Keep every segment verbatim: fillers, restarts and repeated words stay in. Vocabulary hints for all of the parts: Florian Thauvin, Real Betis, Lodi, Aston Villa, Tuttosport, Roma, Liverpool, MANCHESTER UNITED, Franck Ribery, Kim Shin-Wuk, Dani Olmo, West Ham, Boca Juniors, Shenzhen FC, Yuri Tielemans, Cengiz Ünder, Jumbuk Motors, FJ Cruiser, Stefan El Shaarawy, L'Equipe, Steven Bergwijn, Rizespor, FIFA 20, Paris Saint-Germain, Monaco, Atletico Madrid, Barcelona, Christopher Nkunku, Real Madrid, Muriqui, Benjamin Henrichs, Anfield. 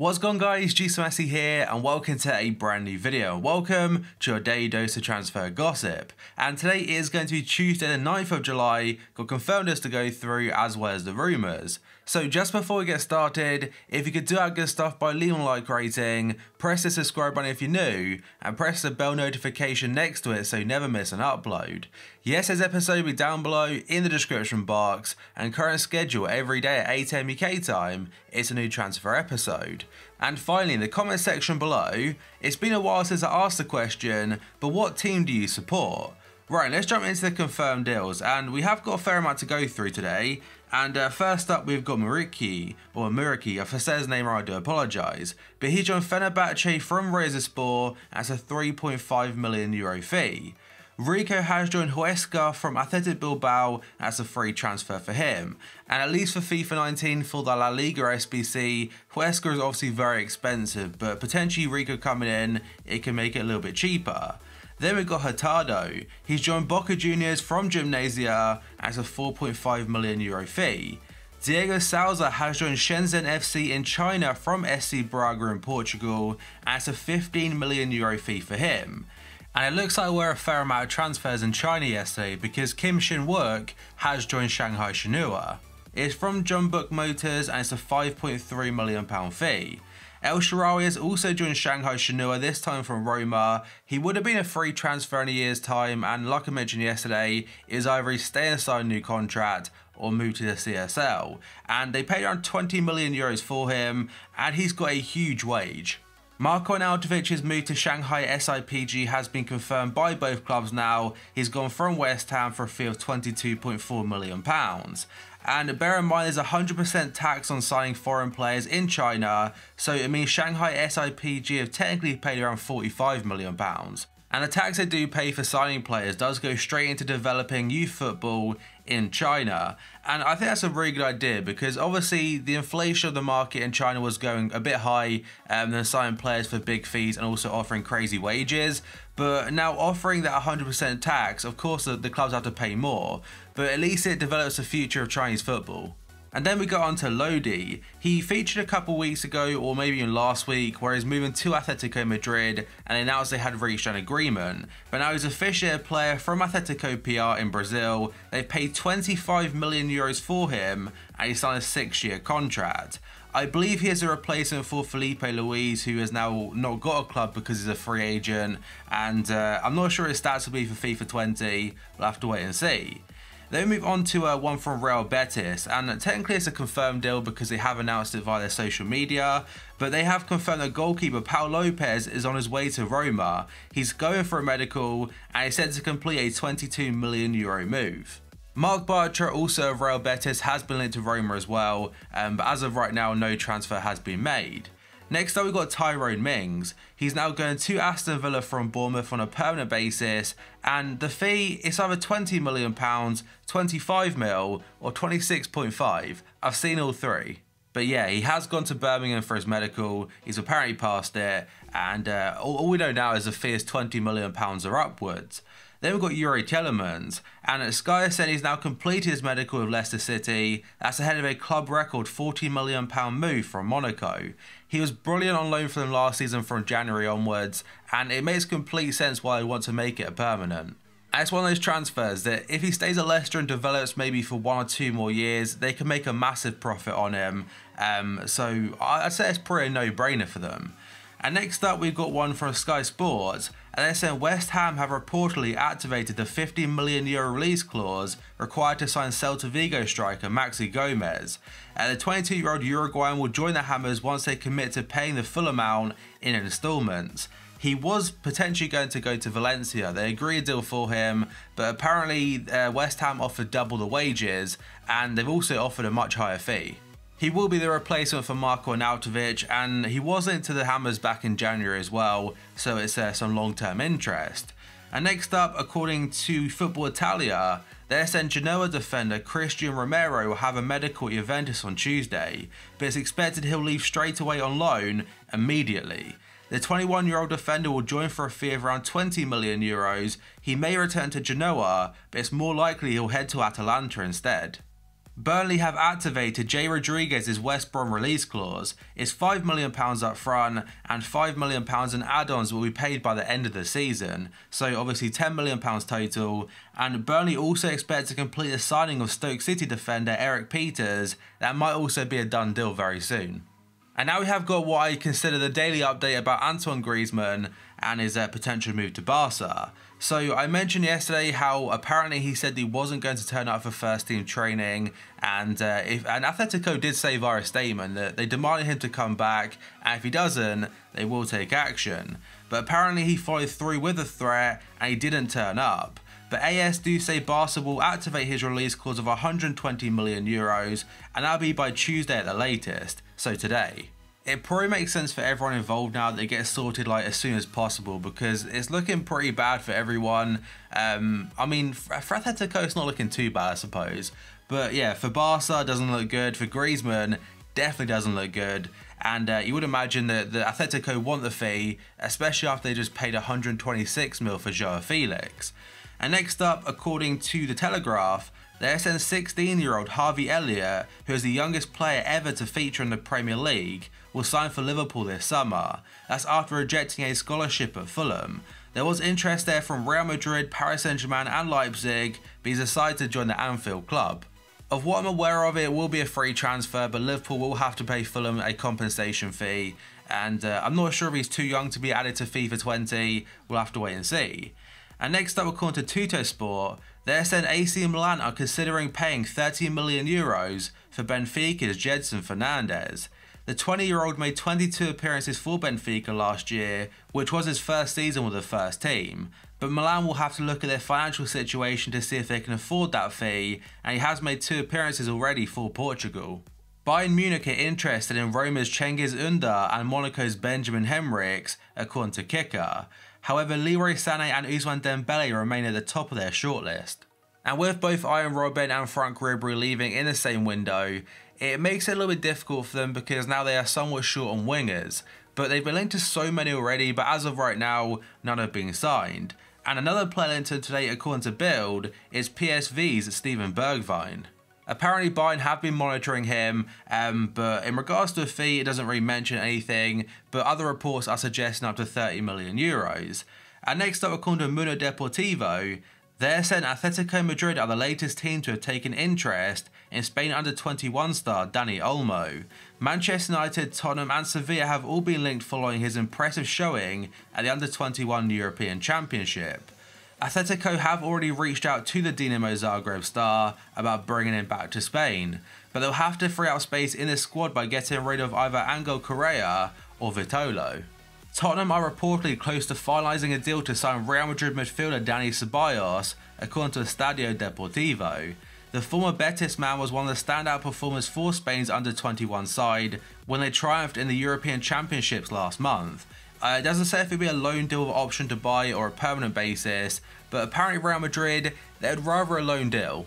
What's going guys, GCIIMessi here and welcome to a brand new video. Welcome to your daily dose of transfer gossip. And today is going to be Tuesday the ninth of July, got confirmed us to go through as well as the rumours. So just before we get started, if you could do our good stuff by leaving a like rating, press the subscribe button if you're new, and press the bell notification next to it so you never miss an upload. Yesterday's episode will be down below in the description box, and current schedule every day at eight A M U K time, it's a new transfer episode. And finally, in the comment section below, it's been a while since I asked the question, but what team do you support? Right, let's jump into the confirmed deals, and we have got a fair amount to go through today. And uh, first up, we've got Muriqui, or Muriqui, if I said his name wrong, I do apologise. But he joined Fenerbahce from Rizespor as a three point five million euro fee. Rico has joined Huesca from Athletic Bilbao as a free transfer for him. And at least for FIFA nineteen for the La Liga S B C, Huesca is obviously very expensive, but potentially Rico coming in, it can make it a little bit cheaper. Then we've got Hurtado. He's joined Boca Juniors from Gymnasia as a four point five million euro fee. Diego Souza has joined Shenzhen F C in China from S C Braga in Portugal as a fifteen million euro fee for him. And it looks like we're a fair amount of transfers in China yesterday because Kim Shin-Wuk has joined Shanghai Shenhua. It's from Jumbuk Motors and it's a five point three million pound fee. El Shaarawy has also joined Shanghai Shenhua, this time from Roma. He would have been a free transfer in a year's time and like I mentioned yesterday, is either he stay and sign a new contract or move to the C S L. And they paid around twenty million euros for him and he's got a huge wage. Marko Arnautovic's move to Shanghai S I P G has been confirmed by both clubs now. He's gone from West Ham for a fee of twenty-two point four million pounds. And bear in mind there's one hundred percent tax on signing foreign players in China, so it means Shanghai S I P G have technically paid around forty-five million pounds. And the tax they do pay for signing players does go straight into developing youth football in China. And I think that's a really good idea because obviously the inflation of the market in China was going a bit high and um, then signing players for big fees and also offering crazy wages. But now offering that one hundred percent tax, of course the, the clubs have to pay more, but at least it develops the future of Chinese football. And then we got on to Lodi. He featured a couple weeks ago, or maybe even last week, where he's moving to Atletico Madrid and announced they had reached an agreement. But now he's a first-year player from Atletico P R in Brazil. They paid twenty-five million euros for him and he signed a six-year contract. I believe he is a replacement for Felipe Luis, who has now not got a club because he's a free agent. And uh, I'm not sure his stats will be for FIFA twenty. We'll have to wait and see. Then we move on to uh, one from Real Betis, and technically it's a confirmed deal because they have announced it via their social media, but they have confirmed that goalkeeper Pau Lopez is on his way to Roma. He's going for a medical and is said to complete a twenty-two million euro move. Mark Bartra, also of Real Betis, has been linked to Roma as well, um, but as of right now no transfer has been made. Next up we've got Tyrone Mings. He's now going to Aston Villa from Bournemouth on a permanent basis and the fee is either twenty million pounds, twenty-five mil or twenty-six point five. I've seen all three. But yeah, he has gone to Birmingham for his medical, he's apparently passed it and uh, all, all we know now is the fee is twenty million pounds or upwards. Then we've got Yuri Tielemans, and Sky said he's now completed his medical with Leicester City. That's ahead of a club record forty million pound move from Monaco. He was brilliant on loan for them last season from January onwards, and it makes complete sense why they want to make it a permanent. And it's one of those transfers that if he stays at Leicester and develops maybe for one or two more years, they can make a massive profit on him. Um, so I'd say it's probably a no-brainer for them. And next up we've got one from Sky Sports, and they're saying West Ham have reportedly activated the fifteen million euro release clause required to sign Celta Vigo striker Maxi Gomez. And the twenty-two year old Uruguayan will join the Hammers once they commit to paying the full amount in instalments. He was potentially going to go to Valencia, they agreed a deal for him, but apparently uh, West Ham offered double the wages and they've also offered a much higher fee. He will be the replacement for Marko Arnautović, and he was into the Hammers back in January as well, so it's uh, some long-term interest. And next up, according to Football Italia, their S N Genoa defender Christian Romero will have a medical at Juventus on Tuesday, but it's expected he'll leave straight away on loan immediately. The twenty-one year old defender will join for a fee of around twenty million euros. He may return to Genoa, but it's more likely he'll head to Atalanta instead. Burnley have activated Jay Rodriguez's West Brom release clause. It's five million pounds up front and five million pounds in add-ons will be paid by the end of the season, so obviously ten million pounds total. And Burnley also expect to complete the signing of Stoke City defender Eric Peters. That might also be a done deal very soon. And now we have got what I consider the daily update about Antoine Griezmann and his uh, potential move to Barca. So I mentioned yesterday how apparently he said he wasn't going to turn up for first team training, and uh, if and Atletico did say via a statement that they demanded him to come back, and if he doesn't, they will take action. But apparently he followed through with the threat and he didn't turn up. But AS do say Barca will activate his release clause of one hundred twenty million euros, and that'll be by Tuesday at the latest, so today. It probably makes sense for everyone involved now that it gets sorted like as soon as possible, because it's looking pretty bad for everyone. Um, I mean, for Atletico it's not looking too bad, I suppose. But yeah, for Barca it doesn't look good, for Griezmann definitely doesn't look good. And uh, you would imagine that the Atletico want the fee, especially after they just paid one hundred twenty-six mil for Joao Felix. And next up, according to The Telegraph, the S N's sixteen-year-old Harvey Elliott, who is the youngest player ever to feature in the Premier League, will sign for Liverpool this summer. That's after rejecting a scholarship at Fulham. There was interest there from Real Madrid, Paris Saint-Germain and Leipzig, but he's decided to join the Anfield club. Of what I'm aware of, it will be a free transfer, but Liverpool will have to pay Fulham a compensation fee. And uh, I'm not sure if he's too young to be added to FIFA twenty, we'll have to wait and see. And next up, according to Tuttosport, they're saying A C Milan are considering paying thirty million euros for Benfica's Jedson Fernandes. The twenty-year-old made twenty-two appearances for Benfica last year, which was his first season with the first team. But Milan will have to look at their financial situation to see if they can afford that fee, and he has made two appearances already for Portugal. Bayern Munich are interested in Roma's Cengiz Ünder and Monaco's Benjamin Henrichs, according to Kicker. However, Leroy Sané and Ousmane Dembele remain at the top of their shortlist. And with both Iron Robben and Franck Ribery leaving in the same window, it makes it a little bit difficult for them because now they are somewhat short on wingers. But they've been linked to so many already, but as of right now, none have been signed. And another player linked to today, according to Bild, is P S V's Steven Bergwijn. Apparently Bayern have been monitoring him, um, but in regards to a fee, it doesn't really mention anything, but other reports are suggesting up to thirty million euros. And next up, according to Mundo Deportivo, they're saying Atletico Madrid are the latest team to have taken interest in Spain under twenty-one star Dani Olmo. Manchester United, Tottenham and Sevilla have all been linked following his impressive showing at the under twenty-one European Championship. Atletico have already reached out to the Dinamo Zagreb star about bringing him back to Spain, but they'll have to free up space in the squad by getting rid of either Angel Correa or Vitolo. Tottenham are reportedly close to finalising a deal to sign Real Madrid midfielder Dani Ceballos, according to Estadio Deportivo. The former Betis man was one of the standout performers for Spain's under twenty-one side when they triumphed in the European Championships last month. Uh, it doesn't say if it'd be a loan deal with option to buy or a permanent basis, but apparently Real Madrid, they'd rather a loan deal.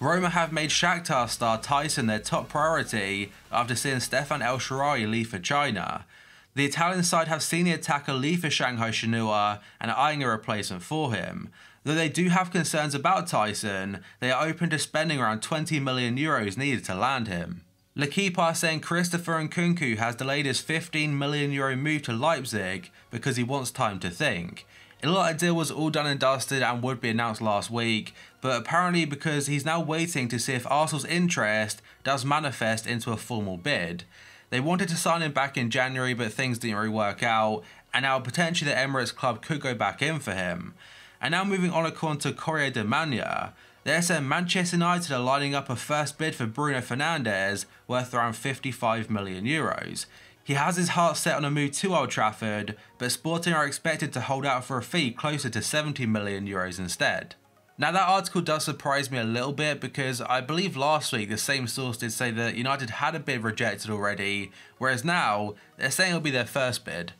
Roma have made Shakhtar star Tyson their top priority after seeing Stefan El Shaarawy leave for China. The Italian side have senior attacker leave for Shanghai Shenhua and eyeing a replacement for him. Though they do have concerns about Tyson, they are open to spending around twenty million euros needed to land him. L'Equipe saying Christopher Nkunku has delayed his fifteen million euro move to Leipzig because he wants time to think. It looked like the deal was all done and dusted and would be announced last week, but apparently because he's now waiting to see if Arsenal's interest does manifest into a formal bid. They wanted to sign him back in January, but things didn't really work out, and now potentially the Emirates club could go back in for him. And now moving on, according to Corriere della Mancha, they're saying Manchester United are lining up a first bid for Bruno Fernandes worth around fifty-five million euros. He has his heart set on a move to Old Trafford, but Sporting are expected to hold out for a fee closer to seventy million euros instead. Now that article does surprise me a little bit because I believe last week the same source did say that United had a bid rejected already, whereas now they're saying it'll be their first bid.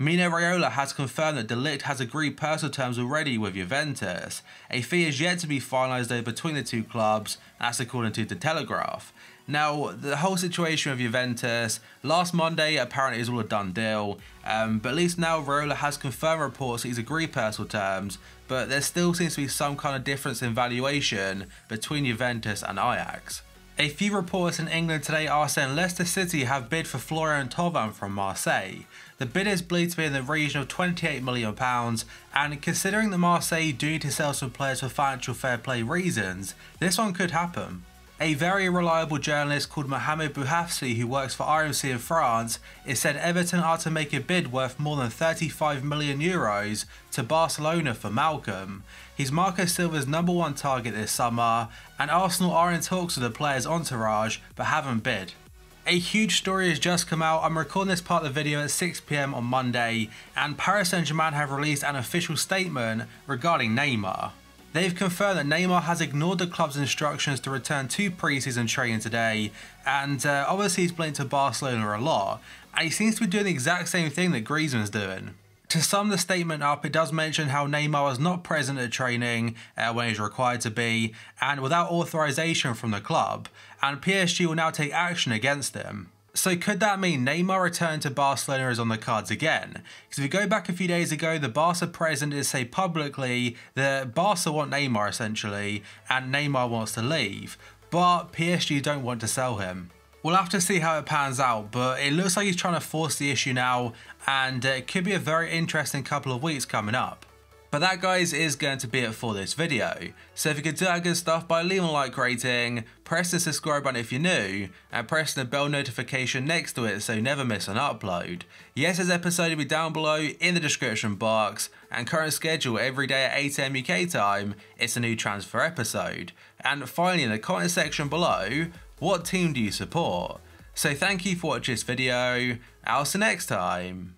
Mino Raiola has confirmed that De Ligt has agreed personal terms already with Juventus. A fee is yet to be finalised though between the two clubs, that's according to The Telegraph. Now, the whole situation with Juventus, last Monday apparently is all a done deal, um, but at least now Raiola has confirmed reports that he's agreed personal terms, but there still seems to be some kind of difference in valuation between Juventus and Ajax. A few reports in England today are saying Leicester City have bid for Florian Thauvin from Marseille. The bid is believed to be in the region of twenty-eight million pounds, and considering that Marseille do need to sell some players for financial fair play reasons, this one could happen. A very reliable journalist called Mohamed Bouhafsi, who works for R M C in France, is said Everton are to make a bid worth more than thirty-five million euros to Barcelona for Malcolm. He's Marco Silva's number one target this summer, and Arsenal are in talks with the player's entourage but haven't bid. A huge story has just come out. I'm recording this part of the video at six p m on Monday, and Paris Saint-Germain have released an official statement regarding Neymar. They've confirmed that Neymar has ignored the club's instructions to return to pre-season training today, and uh, obviously he's blamed to Barcelona a lot, and he seems to be doing the exact same thing that Griezmann's doing. To sum the statement up, it does mention how Neymar was not present at training uh, when he's required to be, and without authorization from the club, and P S G will now take action against him. So could that mean Neymar return to Barcelona is on the cards again? Because if we go back a few days ago, the Barca president did say publicly that Barca want Neymar essentially, and Neymar wants to leave, but P S G don't want to sell him. We'll have to see how it pans out, but it looks like he's trying to force the issue now, and it could be a very interesting couple of weeks coming up. But that, guys, is going to be it for this video. So if you could do that good stuff by leaving a like rating, press the subscribe button if you're new, and press the bell notification next to it so you never miss an upload. Yesterday's episode will be down below in the description box, and current schedule every day at eight a m U K time, it's a new transfer episode. And finally, in the comment section below, what team do you support? So thank you for watching this video, I'll see you next time.